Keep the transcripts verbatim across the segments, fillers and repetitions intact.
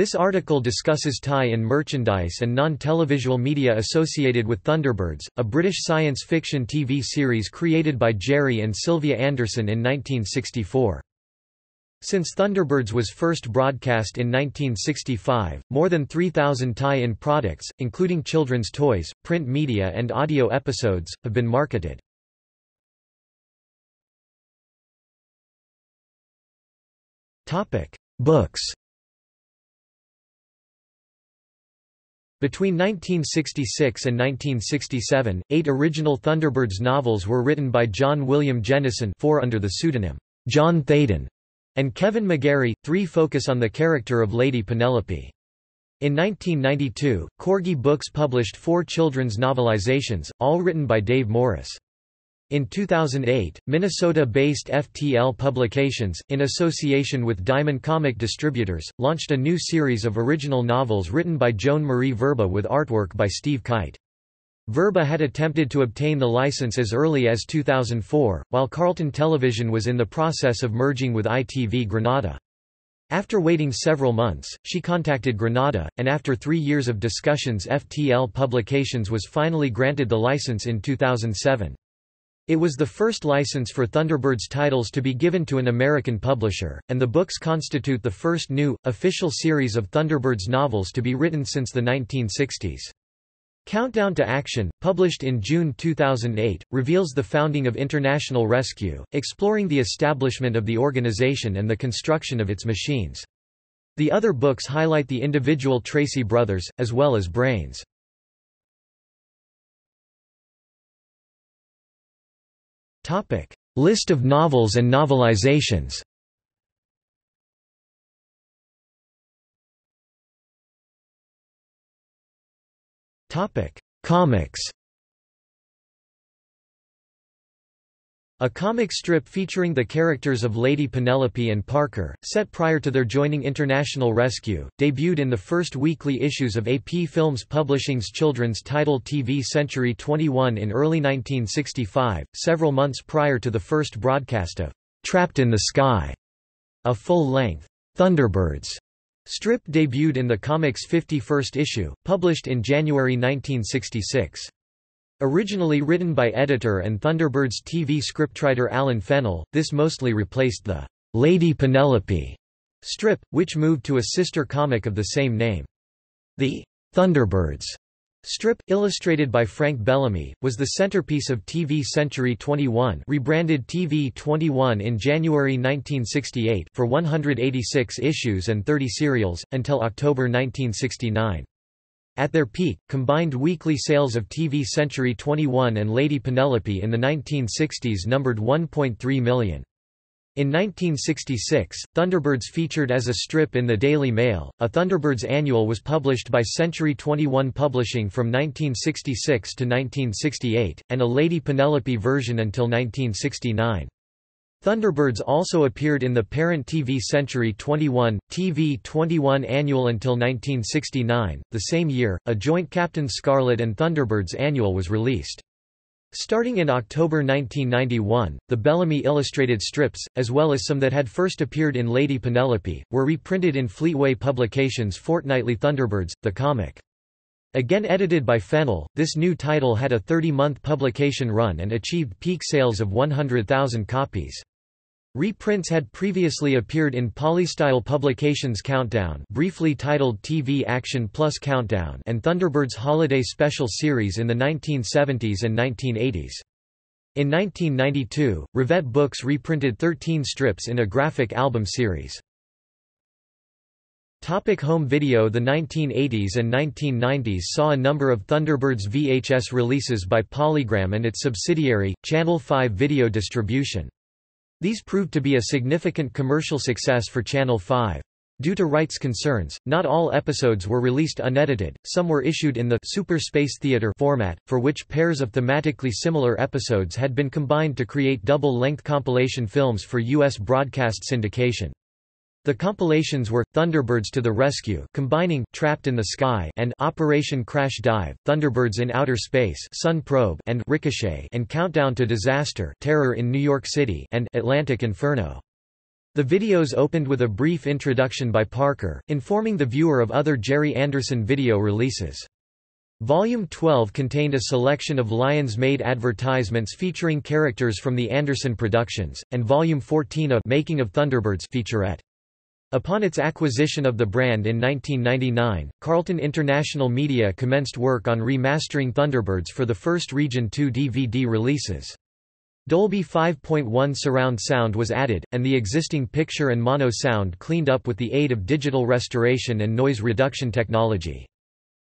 This article discusses tie-in merchandise and non-televisual media associated with Thunderbirds, a British science fiction T V series created by Gerry and Sylvia Anderson in nineteen sixty-four. Since Thunderbirds was first broadcast in nineteen sixty-five, more than three thousand tie-in products, including children's toys, print media and audio episodes, have been marketed. Books. Between nineteen sixty-six and nineteen sixty-seven, eight original Thunderbirds novels were written by John William Jennison, four under the pseudonym John Thaden, and Kevin McGarry, three focus on the character of Lady Penelope. In nineteen ninety-two, Corgi Books published four children's novelizations, all written by Dave Morris. In two thousand eight, Minnesota-based F T L Publications, in association with Diamond Comic Distributors, launched a new series of original novels written by Joan Marie Verba with artwork by Steve Kite. Verba had attempted to obtain the license as early as two thousand four, while Carlton Television was in the process of merging with I T V Granada. After waiting several months, she contacted Granada, and after three years of discussions F T L Publications was finally granted the license in two thousand seven. It was the first license for Thunderbirds titles to be given to an American publisher, and the books constitute the first new, official series of Thunderbirds novels to be written since the nineteen sixties. Countdown to Action, published in June two thousand eight, reveals the founding of International Rescue, exploring the establishment of the organization and the construction of its machines. The other books highlight the individual Tracy brothers, as well as Brains. List of novels and novelizations. Comics. A comic strip featuring the characters of Lady Penelope and Parker, set prior to their joining International Rescue, debuted in the first weekly issues of A P Films Publishing's children's title T V Century twenty-one in early nineteen sixty-five, several months prior to the first broadcast of Trapped in the Sky. A full-length Thunderbirds strip debuted in the comic's fifty-first issue, published in January nineteen sixty-six. Originally written by editor and Thunderbirds T V scriptwriter Alan Fennell, this mostly replaced the Lady Penelope strip, which moved to a sister comic of the same name. The Thunderbirds strip, illustrated by Frank Bellamy, was the centerpiece of T V Century twenty-one, rebranded T V twenty-one in January nineteen sixty-eight, for one hundred eighty-six issues and thirty serials, until October nineteen sixty-nine. At their peak, combined weekly sales of T V Century twenty-one and Lady Penelope in the nineteen sixties numbered one point three million. In nineteen sixty-six, Thunderbirds featured as a strip in the Daily Mail. A Thunderbirds annual was published by Century twenty-one Publishing from nineteen sixty-six to nineteen sixty-eight, and a Lady Penelope version until nineteen sixty-nine. Thunderbirds also appeared in the parent T V Century twenty-one, T V twenty-one Annual until nineteen sixty-nine. The same year, a joint Captain Scarlet and Thunderbirds Annual was released. Starting in October nineteen ninety-one, the Bellamy illustrated strips, as well as some that had first appeared in Lady Penelope, were reprinted in Fleetway Publications' fortnightly Thunderbirds, the comic. Again edited by Fennell, this new title had a thirty-month publication run and achieved peak sales of one hundred thousand copies. Reprints had previously appeared in Polystyle Publications' Countdown, briefly titled T V Action Plus Countdown, and Thunderbird's Holiday Special series in the nineteen seventies and nineteen eighties. In nineteen ninety-two, Ravette Books reprinted thirteen strips in a graphic album series. Topic: home video. The nineteen eighties and nineteen nineties saw a number of Thunderbirds V H S releases by Polygram and its subsidiary, Channel five Video Distribution. These proved to be a significant commercial success for Channel five. Due to rights concerns, not all episodes were released unedited, some were issued in the Super Space Theater format, for which pairs of thematically similar episodes had been combined to create double-length compilation films for U S broadcast syndication. The compilations were Thunderbirds to the Rescue, combining Trapped in the Sky and Operation Crash Dive, Thunderbirds in Outer Space, Sun Probe and Ricochet, and Countdown to Disaster, Terror in New York City and Atlantic Inferno. The videos opened with a brief introduction by Parker, informing the viewer of other Gerry Anderson video releases. Volume twelve contained a selection of Lyons-made advertisements featuring characters from the Anderson Productions, and Volume fourteen a Making of Thunderbirds featurette. Upon its acquisition of the brand in nineteen ninety-nine, Carlton International Media commenced work on remastering Thunderbirds for the first Region two D V D releases. Dolby five point one surround sound was added, and the existing picture and mono sound cleaned up with the aid of digital restoration and noise reduction technology.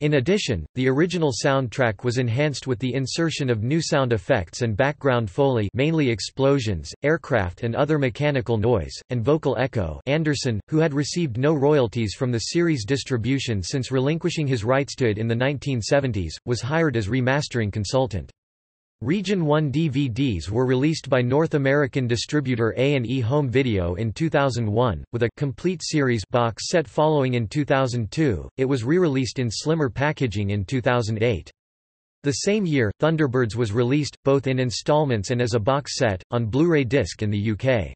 In addition, the original soundtrack was enhanced with the insertion of new sound effects and background foley, mainly explosions, aircraft and other mechanical noise, and vocal echo. Anderson, who had received no royalties from the series distribution since relinquishing his rights to it in the nineteen seventies, was hired as remastering consultant. Region one D V Ds were released by North American distributor A and E Home Video in two thousand one, with a complete series box set following in two thousand two. It was re-released in slimmer packaging in two thousand eight. The same year, Thunderbirds was released, both in installments and as a box set, on Blu-ray disc in the U K.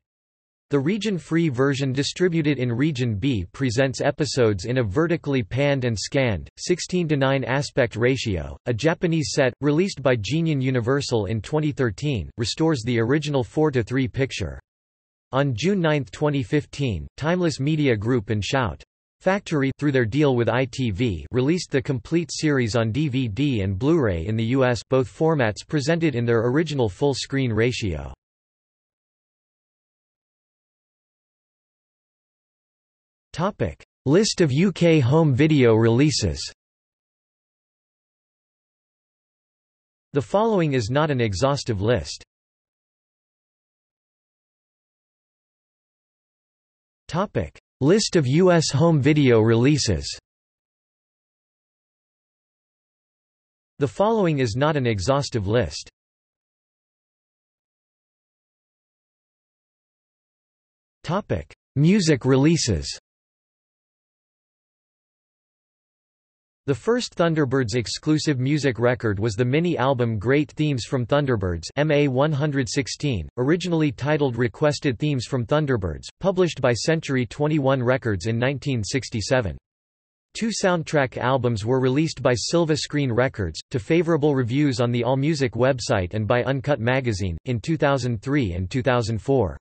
The region-free version distributed in Region B presents episodes in a vertically panned and scanned, sixteen to nine aspect ratio. A Japanese set, released by Geneon Universal in twenty thirteen, restores the original four to three picture. On June ninth twenty fifteen, Timeless Media Group and Shout Factory, through their deal with I T V, released the complete series on D V D and Blu-ray in the U S, both formats presented in their original full-screen ratio. List of U K home video releases. The following is not an exhaustive list. List of U S home video releases. The following is not an exhaustive list. Music releases. The first Thunderbirds exclusive music record was the mini-album Great Themes from Thunderbirds M A one sixteen, originally titled Requested Themes from Thunderbirds, published by Century twenty-one Records in nineteen sixty-seven. Two soundtrack albums were released by Silva Screen Records, to favorable reviews on the AllMusic website and by Uncut Magazine, in two thousand three and two thousand four.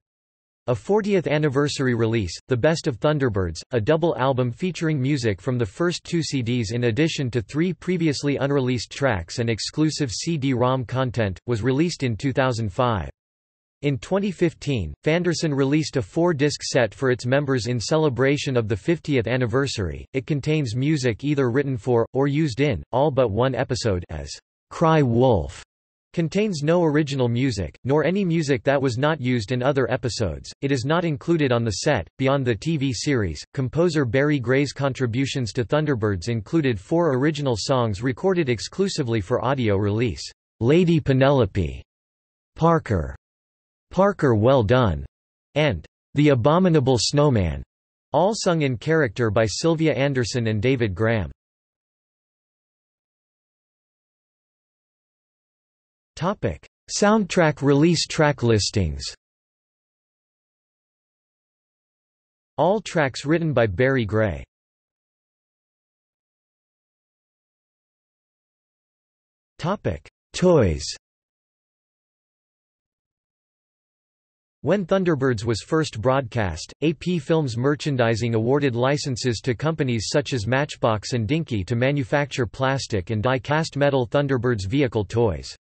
A fortieth anniversary release, The Best of Thunderbirds, a double album featuring music from the first two C Ds in addition to three previously unreleased tracks and exclusive C D ROM content, was released in two thousand five. In twenty fifteen, Fanderson released a four-disc set for its members in celebration of the fiftieth anniversary. It contains music either written for, or used in, all but one episode as Cry Wolf. Contains no original music, nor any music that was not used in other episodes. It is not included on the set. Beyond the T V series, composer Barry Gray's contributions to Thunderbirds included four original songs recorded exclusively for audio release: Lady Penelope, Parker, Parker Well Done, and The Abominable Snowman, all sung in character by Sylvia Anderson and David Graham. Topic: Soundtrack release track listings. All tracks written by Barry Gray. Topic: Toys. When Thunderbirds was first broadcast, A P Films Merchandising awarded licenses to companies such as Matchbox and Dinky to manufacture plastic and die-cast metal Thunderbirds vehicle toys.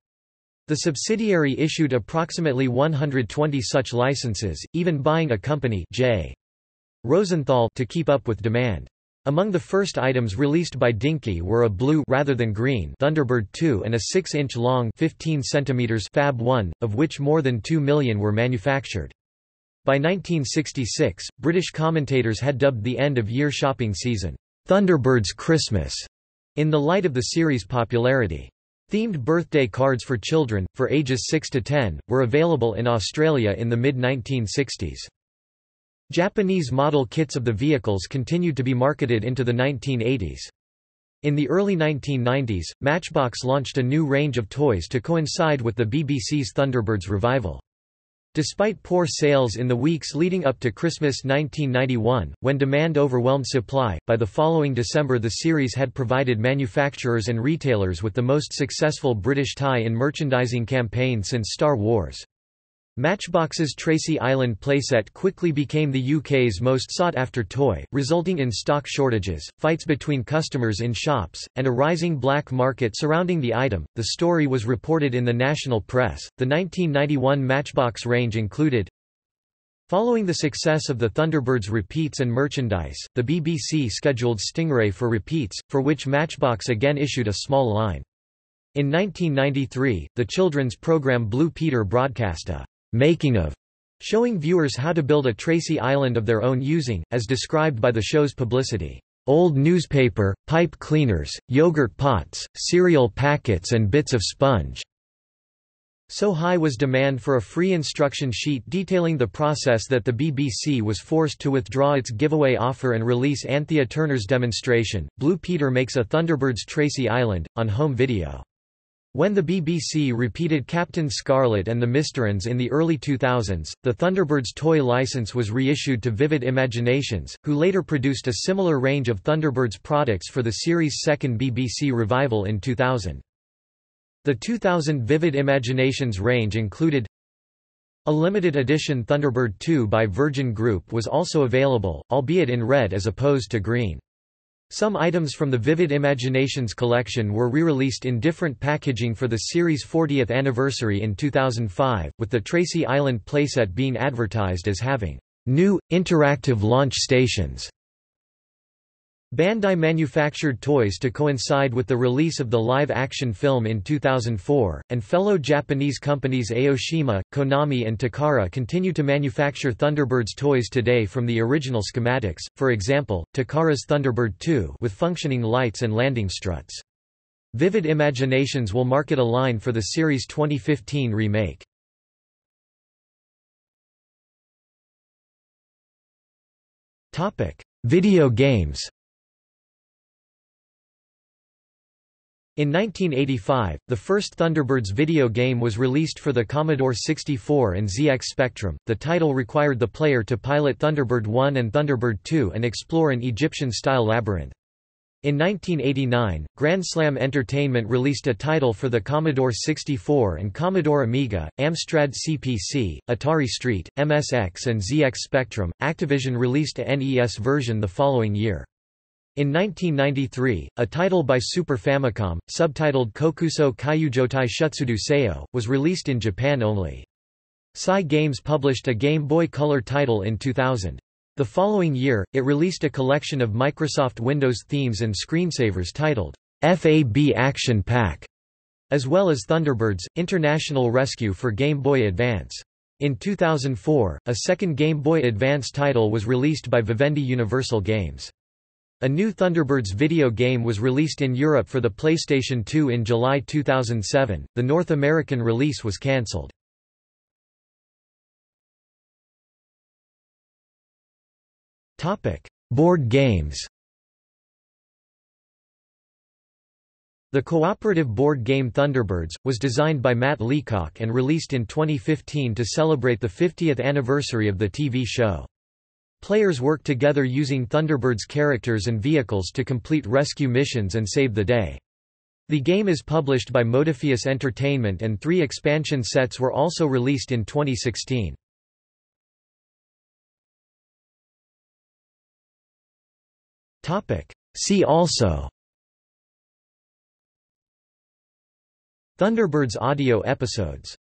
The subsidiary issued approximately one hundred twenty such licenses, even buying a company, J. Rosenthal, to keep up with demand. Among the first items released by Dinky were a blue rather than green Thunderbird two and a six-inch long fifteen centimeters Fab one, of which more than two million were manufactured. By nineteen sixty-six, British commentators had dubbed the end-of-year shopping season Thunderbirds Christmas, in the light of the series' popularity. Themed birthday cards for children, for ages six to ten, were available in Australia in the mid nineteen sixties. Japanese model kits of the vehicles continued to be marketed into the nineteen eighties. In the early nineteen nineties, Matchbox launched a new range of toys to coincide with the B B C's Thunderbirds revival. Despite poor sales in the weeks leading up to Christmas nineteen ninety-one, when demand overwhelmed supply, by the following December the series had provided manufacturers and retailers with the most successful British tie-in merchandising campaign since Star Wars. Matchbox's Tracy Island playset quickly became the U K's most sought-after toy, resulting in stock shortages, fights between customers in shops, and a rising black market surrounding the item. The story was reported in the national press. The nineteen ninety-one Matchbox range included, following the success of the Thunderbirds repeats and merchandise, the B B C scheduled Stingray for repeats, for which Matchbox again issued a small line. In nineteen ninety-three, the children's program Blue Peter broadcast a making of, showing viewers how to build a Tracy Island of their own using, as described by the show's publicity, old newspaper, pipe cleaners, yogurt pots, cereal packets and bits of sponge. So high was demand for a free instruction sheet detailing the process that the B B C was forced to withdraw its giveaway offer and release Anthea Turner's demonstration, Blue Peter Makes a Thunderbirds Tracy Island, on home video. When the B B C repeated Captain Scarlet and the Mysterons in the early two thousands, the Thunderbirds toy license was reissued to Vivid Imaginations, who later produced a similar range of Thunderbirds products for the series' second B B C revival in two thousand. The two thousand Vivid Imaginations range included a limited edition Thunderbird two by Virgin Group was also available, albeit in red as opposed to green. Some items from the Vivid Imaginations collection were re-released in different packaging for the series' fortieth anniversary in two thousand five, with the Tracy Island playset being advertised as having new, interactive launch stations. Bandai manufactured toys to coincide with the release of the live-action film in two thousand four, and fellow Japanese companies Aoshima, Konami and Takara continue to manufacture Thunderbirds toys today from the original schematics, for example, Takara's Thunderbird two with functioning lights and landing struts. Vivid Imaginations will market a line for the series' twenty fifteen remake. Video games. In nineteen eighty-five, the first Thunderbirds video game was released for the Commodore sixty-four and Z X Spectrum. The title required the player to pilot Thunderbird one and Thunderbird two and explore an Egyptian-style labyrinth. In nineteen eighty-nine, Grand Slam Entertainment released a title for the Commodore sixty-four and Commodore Amiga, Amstrad C P C, Atari ST, M S X and Z X Spectrum. Activision released a N E S version the following year. In nineteen ninety-three, a title by Super Famicom, subtitled Kokuso Kaiyujotai Shutsudu Seo, was released in Japan only. Psy Games published a Game Boy Color title in two thousand. The following year, it released a collection of Microsoft Windows themes and screensavers titled, F A B Action Pack, as well as Thunderbirds, International Rescue for Game Boy Advance. In two thousand four, a second Game Boy Advance title was released by Vivendi Universal Games. A new Thunderbirds video game was released in Europe for the PlayStation two in July two thousand seven. The North American release was cancelled. Topic: Board games. The cooperative board game Thunderbirds was designed by Matt Leacock and released in twenty fifteen to celebrate the fiftieth anniversary of the T V show. Players work together using Thunderbirds characters and vehicles to complete rescue missions and save the day. The game is published by Modafius Entertainment and three expansion sets were also released in twenty sixteen. See also Thunderbirds audio episodes.